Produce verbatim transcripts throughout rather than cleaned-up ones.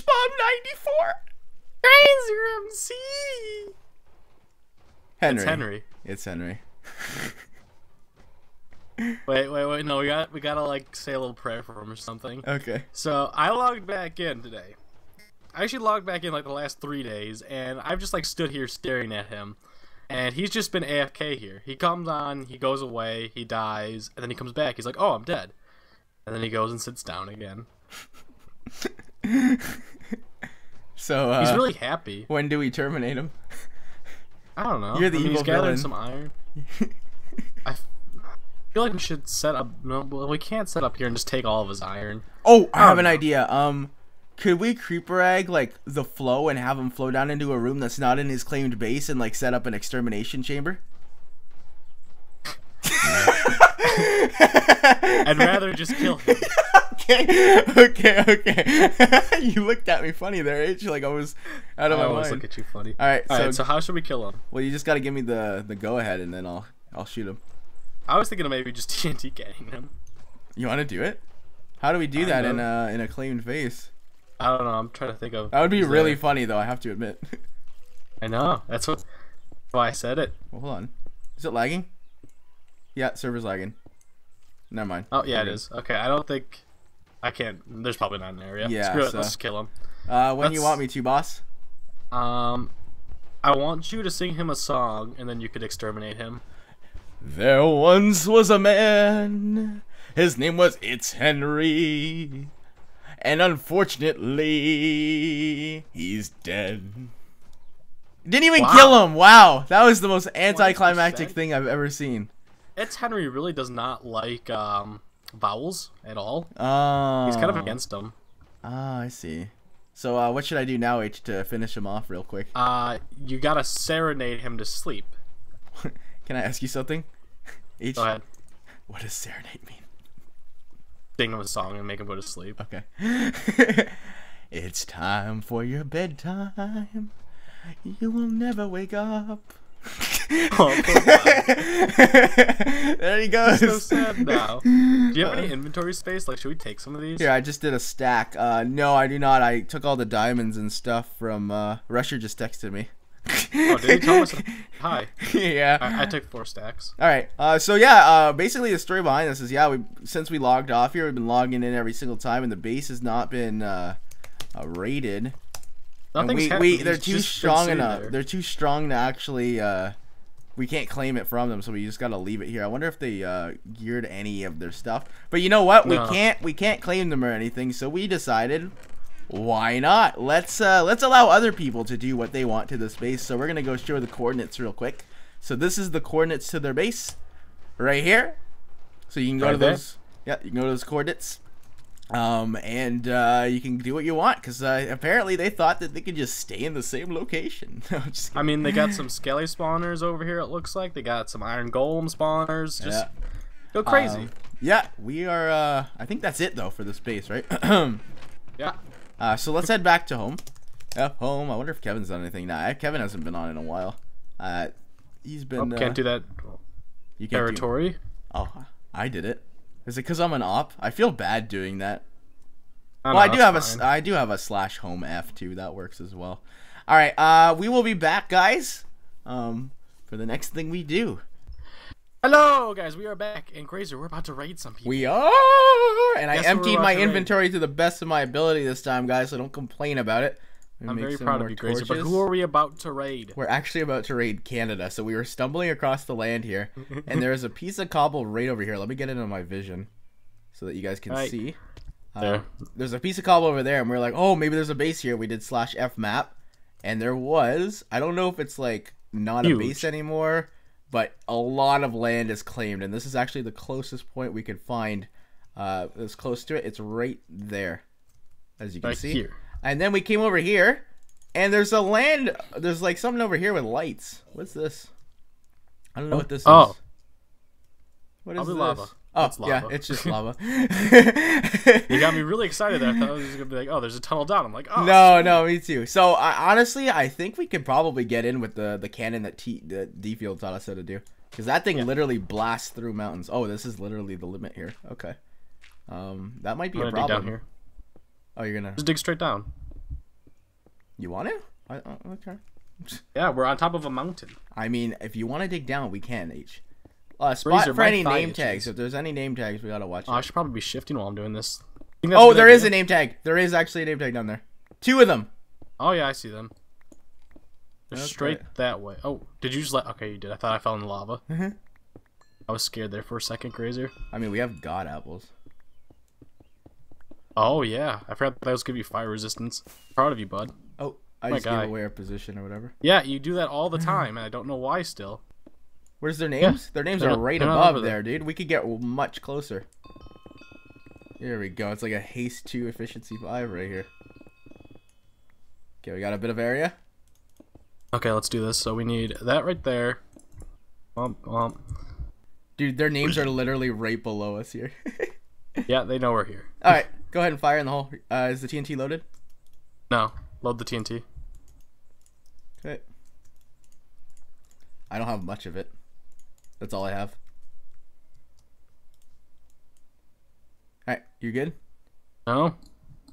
H bomb ninety-four, Graser M C. Henry. It's Henry. It's Henry. Wait, wait, wait! No, we got we gotta like say a little prayer for him or something. Okay. So I logged back in today. I actually logged back in like the last three days, and I've just like stood here staring at him, and he's just been A F K here. He comes on, he goes away, he dies, and then he comes back. He's like, "Oh, I'm dead," and then he goes and sits down again. So uh, he's really happy. When do we terminate him? I don't know. You're the I mean, evil he's villain. Gathering some iron. I I feel like we should set up. No, we can't set up here and just take all of his iron. Oh, I, I have know. an idea. Um, could we creeper egg like the flow and have him flow down into a room that's not in his claimed base and like set up an extermination chamber? I'd rather just kill him. Okay, okay, okay. You looked at me funny there, H. Like I was out of I my mind. I always look at you funny. All right, all so, right. So how should we kill him? Well, you just got to give me the the go ahead, and then I'll I'll shoot him. I was thinking of maybe just T N T getting him. You want to do it? How do we do I that know. in a in a claimed face? I don't know. I'm trying to think of. That would be really there. funny, though. I have to admit. I know. That's what. Why I said it. Well, hold on. Is it lagging? Yeah, server's lagging. Never mind. Oh yeah, it is. Okay, I don't think. I can't. There's probably not an area. Yeah. Screw so. it. Let's kill him. Uh, when Let's... you want me to, boss? Um, I want you to sing him a song, and then you could exterminate him. There once was a man, his name was It's Henry, and unfortunately, he's dead. Didn't even wow. kill him, wow. That was the most anticlimactic thing I've ever seen. It's Henry really does not like um, vowels at all. Oh. He's kind of against them. Ah, oh, I see. So uh, what should I do now, H, to finish him off real quick? Uh, you gotta serenade him to sleep. Can I ask you something? H, go ahead. What does serenade mean? Sing him a song and make him go to sleep. Okay. It's time for your bedtime. You will never wake up. Oh, there he goes. So sad now. Do you have any inventory space? Like, should we take some of these? Here, I just did a stack. Uh, no, I do not. I took all the diamonds and stuff from. Uh, Rusher just texted me. Oh, did he tell us? Hi. Yeah. I, I took four stacks. All right. Uh, so yeah. Uh, basically, the story behind this is yeah. We since we logged off here, we've been logging in every single time, and the base has not been uh, uh, raided. Nothing's we, we They're He's too strong enough. There. They're too strong to actually. Uh, we can't claim it from them, so we just gotta leave it here. I wonder if they uh, geared any of their stuff. But you know what? No. We can't. We can't claim them or anything. So we decided. Why not? Let's uh, let's allow other people to do what they want to this base. So we're gonna go show the coordinates real quick. So this is the coordinates to their base, right here. So you can go right to there. those. Yeah, you can go to those coordinates, um, and uh, you can do what you want because uh, apparently they thought that they could just stay in the same location. Just I mean, they got some skelly spawners over here. It looks like they got some iron golem spawners. Just yeah. go crazy. Um, yeah, we are. Uh, I think that's it though for this base, right? Yeah. Uh, so let's head back to home. Up home. I wonder if Kevin's done anything now. Nah, Kevin hasn't been on in a while. Uh, he's been. Oh, can't uh, do that. You can't territory. Do... Oh, I did it. Is it because I'm an op? I feel bad doing that. I well, know, I do have fine. a. I do have a slash home F too. That works as well. All right. Uh, we will be back, guys. Um, for the next thing we do. Hello, guys. We are back, and Graser, we're about to raid some people. We are. And Guess I emptied my to inventory raid. to the best of my ability this time, guys, so don't complain about it. I'm very proud of you, Graser, but who are we about to raid? We're actually about to raid Canada, so we were stumbling across the land here, and there is a piece of cobble right over here. Let me get into my vision so that you guys can right. see. Uh, there. There's a piece of cobble over there, and we we're like, oh, maybe there's a base here. We did slash F map, and there was. I don't know if it's, like, not Huge. a base anymore, but a lot of land is claimed, and this is actually the closest point we could find. Uh, it's close to it. It's right there, as you can right see. Here. And then we came over here, and there's a land. There's like something over here with lights. What's this? I don't know oh. what this is. Oh. What is this? Lava. Oh, it's lava. Yeah, it's just lava. You got me really excited there. I thought I was just gonna be like, oh, there's a tunnel down. I'm like, oh. No, no, me too. So I, honestly, I think we could probably get in with the the cannon that T the D-Field taught us how to do, because that thing yeah. literally blasts through mountains. Oh, this is literally the limit here. Okay. Um, that might be I'm a problem. Dig down here. Oh, you're gonna just dig straight down. You want to? I, I, okay. Yeah, we're on top of a mountain. I mean, if you want to dig down, we can, H. Uh, spot Razor, for any name tags. If there's any name tags, we gotta watch oh, it. I should probably be shifting while I'm doing this. Oh, there is a name tag. There is actually a name tag down there. Two of them. Oh, yeah, I see them. They're That's straight right. that way. Oh, did you just let... Okay, you did. I thought I fell in the lava. Mm-hmm. I was scared there for a second, Graser. I mean, we have god apples. Oh, yeah. I forgot that was gonna be fire resistance. Proud of you, bud. Oh, I My just guy. gave away our position or whatever. Yeah, you do that all the time, and I don't know why still. Where's their names? Yeah. Their names they're, are right above there, dude. We could get much closer. Here we go. It's like a haste two, efficiency five right here. Okay, we got a bit of area. Okay, let's do this. So we need that right there. Bump, bump. Dude, their names are literally right below us here. Yeah, they know we're here. All right, go ahead and fire in the hole. Uh, is the T N T loaded? No. Load the T N T. Okay. I don't have much of it. That's all I have. Alright, you good? No.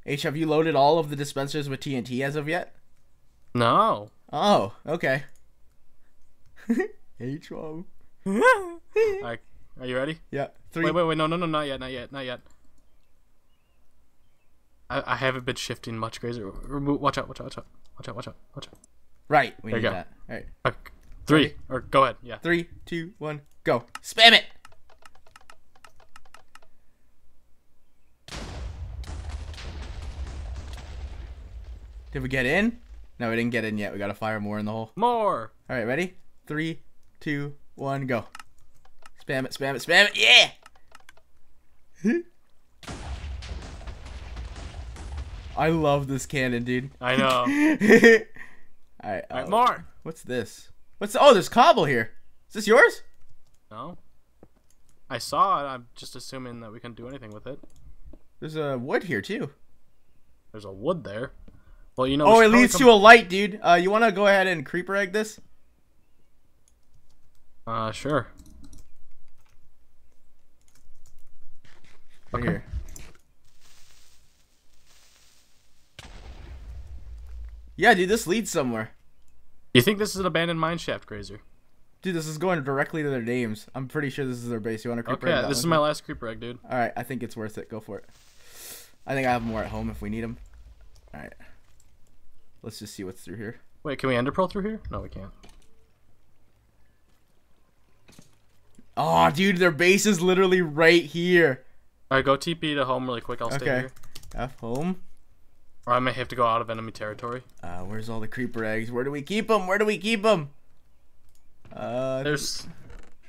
H, have you loaded all of the dispensers with T N T as of yet? No. Oh, okay. H, whoa. Alright, are you ready? Yeah. Three. Wait, wait, wait, no, no, no, not yet, not yet, not yet. I, I haven't been shifting much, Graser. Watch out, watch out, watch out, watch out, watch out, watch out. Right, we there need that. Alright. Okay. Three, okay. or go ahead, yeah. Three, two, one, go. Spam it! Did we get in? No, we didn't get in yet. We gotta fire more in the hole. More! Alright, ready? Three, two, one, go. Spam it, spam it, spam it, yeah! I love this cannon, dude. I know. Alright, All right, oh, more! What's this? What's the, oh, there's cobble here. Is this yours? No. I saw it. I'm just assuming that we can do anything with it. There's a wood here too. There's a wood there. Well, you know. Oh, it leads to a light, dude. Uh, you want to go ahead and creeper egg this? Uh, sure. Right okay. Here. Yeah, dude, this leads somewhere. You think this is an abandoned mineshaft, Graser? Dude, this is going directly to their names. I'm pretty sure this is their base. You want a creeper egg? Okay, this is my last creeper egg, dude. Alright, I think it's worth it. Go for it. I think I have more at home if we need them. Alright. Let's just see what's through here. Wait, can we enderpearl through here? No, we can't. Oh, dude, their base is literally right here. Alright, go T P to home really quick. I'll stay here. F home. Or I may have to go out of enemy territory. Uh, where's all the creeper eggs? Where do we keep them? Where do we keep them? Uh, there's,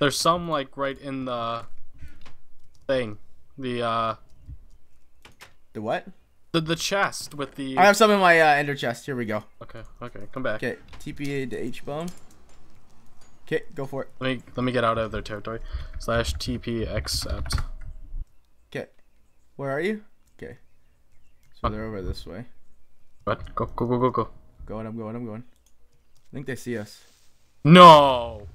there's some like right in the thing, the uh, the what? The the chest with the. I have some in my uh, ender chest. Here we go. Okay, okay, come back. Okay, T P A to H bomb. Okay, go for it. Let me let me get out of their territory. Slash T P accept. Okay, where are you? Okay. So they're over this way. What? Go, go, go, go, go. Going, I'm going, I'm going. I think they see us. No!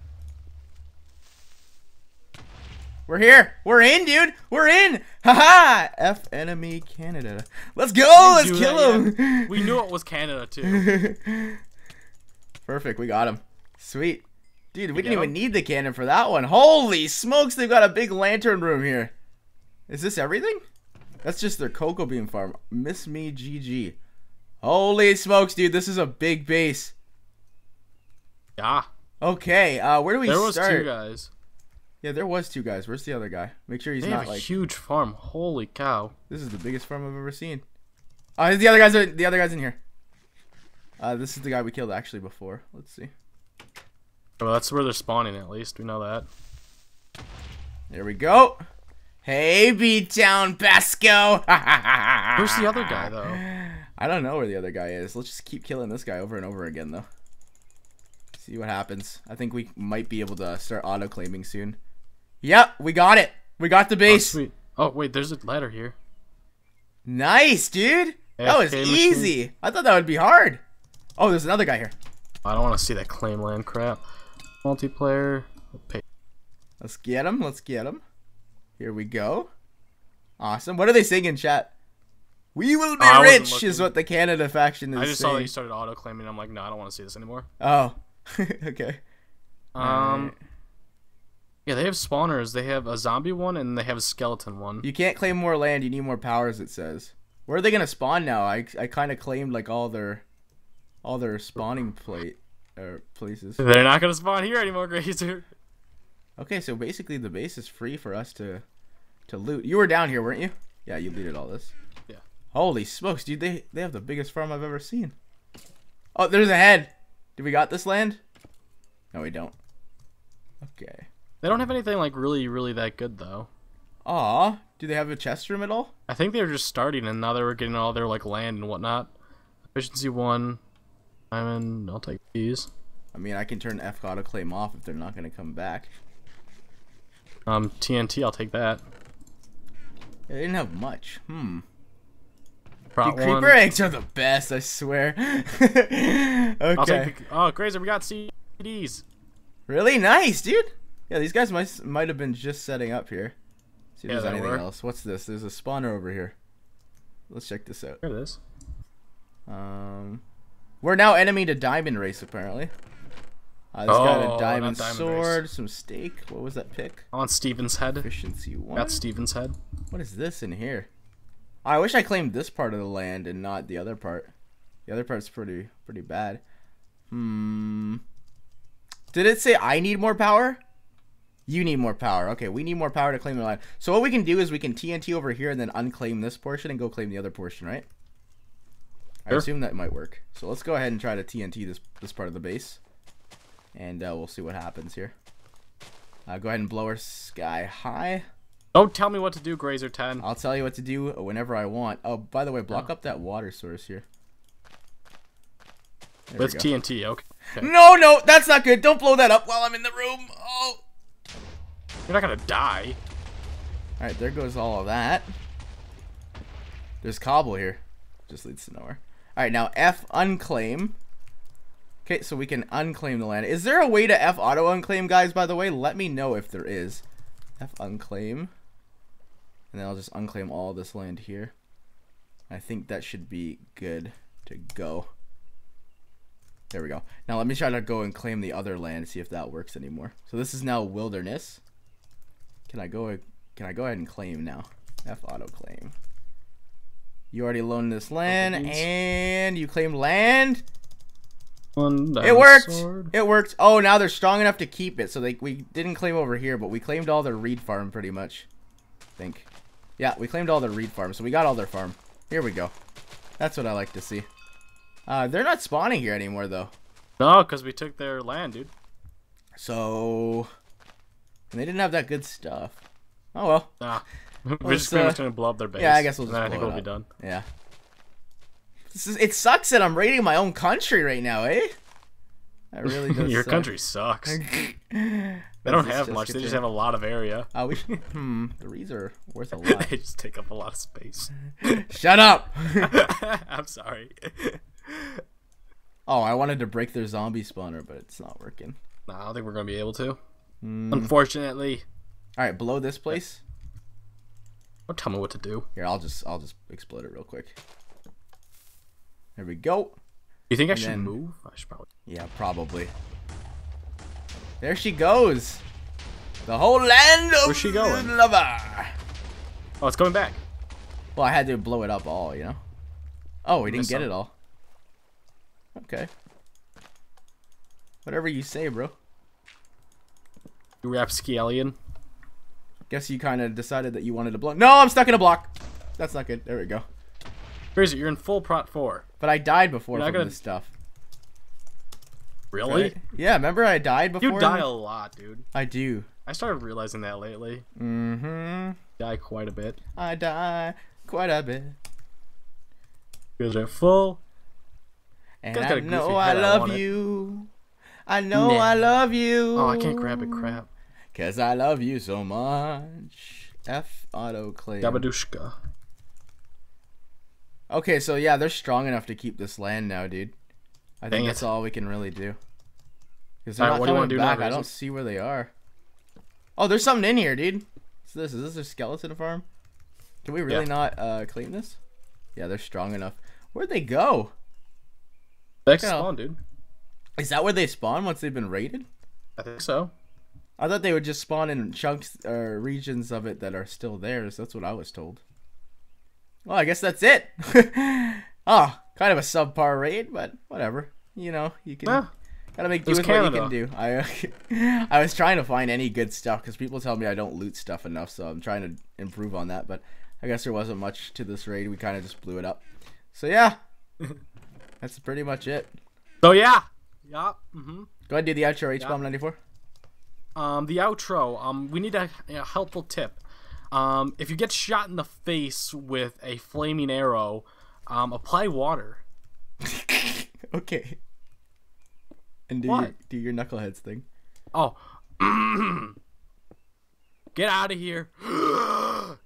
We're here! We're in, dude! We're in! Haha! F enemy Canada. Let's go! Let's kill him! We knew it was Canada, too. Perfect, we got him. Sweet. Dude, we didn't even need the cannon for that one. Holy smokes, they've got a big lantern room here. Is this everything? That's just their cocoa bean farm. Miss me, G G. Holy smokes, dude. This is a big base. Yeah. Okay, uh, where do we start? There was two guys. Yeah, there was two guys. Where's the other guy? Make sure he's not like... They have a huge farm. Holy cow. This is the biggest farm I've ever seen. Uh, the other guys are, the other guy's in here. Uh, this is the guy we killed actually before. Let's see. Well, that's where they're spawning at least. We know that. There we go. Hey, B-Town, Basco! Where's the other guy, though? I don't know where the other guy is. Let's just keep killing this guy over and over again, though. See what happens. I think we might be able to start auto-claiming soon. Yep, we got it! We got the base! Oh, sweet. Oh wait, there's a ladder here. Nice, dude! That was easy! I thought that would be hard! Oh, there's another guy here. I don't want to see that claim land crap. Multiplayer. Let's get him, let's get him. Here we go. Awesome. What are they singing, chat? We will be oh, rich is what the Canada faction is I just saying. Saw that you started auto-claiming. I'm like, no, I don't want to see this anymore. Oh. Okay. Um. Right. Yeah, they have spawners. They have a zombie one and they have a skeleton one. You can't claim more land. You need more powers, it says. Where are they going to spawn now? I, I kind of claimed, like, all their all their spawning plate or places. They're not going to spawn here anymore, Graser. Okay, so basically the base is free for us to, to loot. You were down here, weren't you? Yeah, you looted all this. Yeah. Holy smokes, dude. They, they have the biggest farm I've ever seen. Oh, there's a head. Do we got this land? No, we don't. Okay. They don't have anything, like, really, really that good, though. Aw. Do they have a chest room at all? I think they were just starting, and now they were getting all their, like, land and whatnot. Efficiency one. Diamond. I'll take these. I mean, I can turn F auto-claim off if they're not going to come back. Um, T N T, I'll take that. Yeah, they didn't have much. Hmm. Dude, creeper one. Eggs are the best, I swear. Okay. I'll take the, oh, Graser, we got C Ds. Really nice, dude. Yeah, these guys might might have been just setting up here. Let's see if yeah, there's anything work. else. What's this? There's a spawner over here. Let's check this out. There it is. Um, we're now enemy to Diamond Race, apparently. Uh, this oh, got a diamond, diamond sword, race. some steak. What was that pick? On Steven's head. Efficiency one. That's Steven's head. What is this in here? I wish I claimed this part of the land and not the other part. The other part's pretty pretty bad. Hmm. Did it say I need more power? You need more power. Okay, we need more power to claim the land. So what we can do is we can T N T over here and then unclaim this portion and go claim the other portion, right? Sure. I assume that might work. So let's go ahead and try to T N T this this part of the base, and uh, we'll see what happens here. Uh, go ahead and blow her sky high. Don't tell me what to do, Graser ten. I'll tell you what to do whenever I want. Oh, by the way, block oh. up that water source here. There With T N T, okay. okay. No, no, that's not good. Don't blow that up while I'm in the room. Oh. You're not going to die. All right, there goes all of that. There's cobble here. Just leads to nowhere. All right, now F unclaim. Okay, so we can unclaim the land. Is there a way to F auto unclaim, guys, by the way? Let me know if there is. F unclaim. And then I'll just unclaim all this land here. I think that should be good to go. There we go. Now let me try to go and claim the other land and see if that works anymore. So this is now wilderness. Can I go can I go ahead and claim now? F auto claim. You already loaned this land and you claimed land. One it worked. Sword. It worked. Oh, now they're strong enough to keep it. So they we didn't claim over here, but we claimed all their reed farm pretty much. I think. Yeah, we claimed all their reed farm. So we got all their farm. Here we go. That's what I like to see. Uh, they're not spawning here anymore, though. No, because we took their land, dude. So... And they didn't have that good stuff. Oh, well. Nah. We're well, just going uh... to blow up their base. Yeah, I guess we'll just blow I think we'll be done. Yeah. This is, it sucks that I'm raiding my own country right now, eh? That really does Your suck. country sucks. They don't have much. They just have a lot of area. Uh, we should, hmm, the reeds are worth a lot. They just take up a lot of space. Shut up! I'm sorry. Oh, I wanted to break their zombie spawner, but it's not working. No, I don't think we're going to be able to. Mm. Unfortunately. All right, below this place. Don't tell me what to do. Here, I'll just I'll just explode it real quick. There we go. You think and I should then... move? I should probably. Yeah, probably. There she goes. The whole land of Where's she going? Lava. Oh, it's going back. Well, I had to blow it up all, you know. Oh, we didn't get some. it all. Okay. Whatever you say, bro. You rapsky alien. Guess you kind of decided that you wanted to block. No, I'm stuck in a block. That's not good. There we go. Graser, you're in full prot four. But I died before from gonna... this stuff. Really? Right? Yeah, remember I died before? You die a lot, dude. I do. I started realizing that lately. Mm-hmm. Die quite a bit. I die quite a bit. Graser, full. And I know I love I you. I know nah. I love you. Oh, I can't grab it, crap. Because I love you so much. F autoclave. Dabadushka. Okay, so yeah, they're strong enough to keep this land now, dude. I Dang think it. that's all we can really do. Because they're all not right, coming do do back. Now, I don't see where they are. Oh, there's something in here, dude. What's this? Is this a skeleton farm? Can we really yeah. not uh, claim this? Yeah, they're strong enough. Where'd they go? They spawn, dude. Is that where they spawn once they've been raided? I think so. I thought they would just spawn in chunks or uh, regions of it that are still theirs. That's what I was told. Well, I guess that's it. Oh, kind of a subpar raid, but whatever. You know, you can ah, gotta make do with Canada. What you can do. I I was trying to find any good stuff because people tell me I don't loot stuff enough, so I'm trying to improve on that. But I guess there wasn't much to this raid. We kind of just blew it up. So yeah, that's pretty much it. So yeah, yeah. Mm-hmm. Go ahead and do the outro, H bomb ninety-four. Um, the outro. Um, we need a, a helpful tip. Um, if you get shot in the face with a flaming arrow, um, apply water. Okay. And do your, do your knuckleheads thing. Oh. Get out of here.